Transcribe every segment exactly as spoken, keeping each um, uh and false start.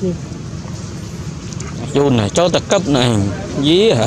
kia. Chun này, chó ta cấp này, dí hả?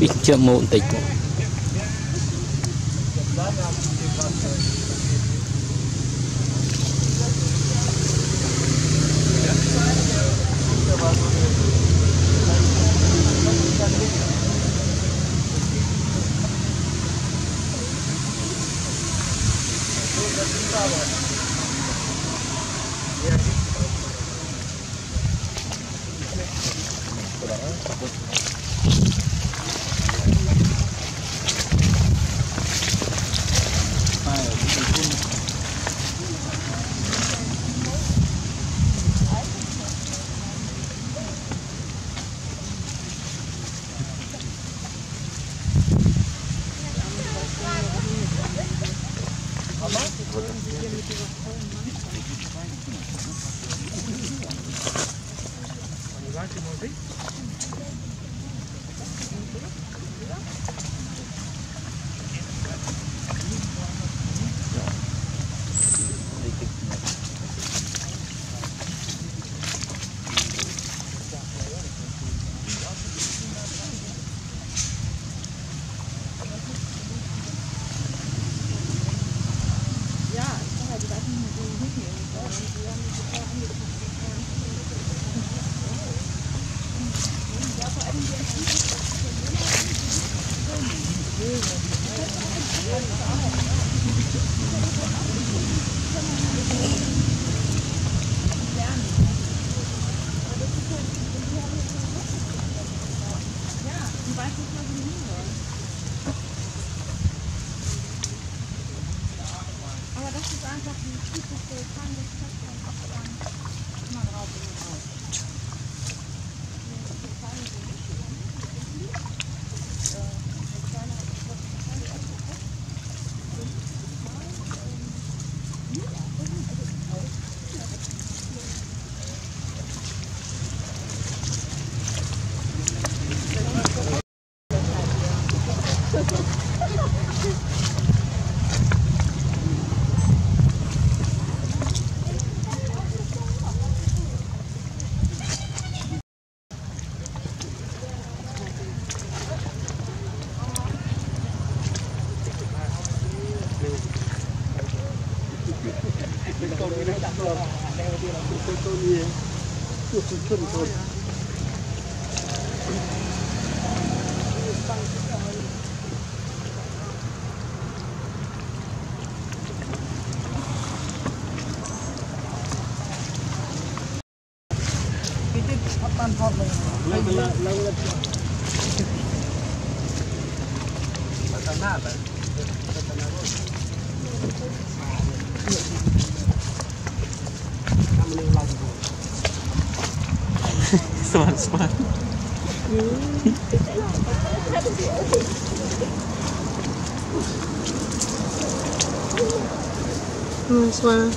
Bị chậm một tịch. Smart, smart. Mm, smart.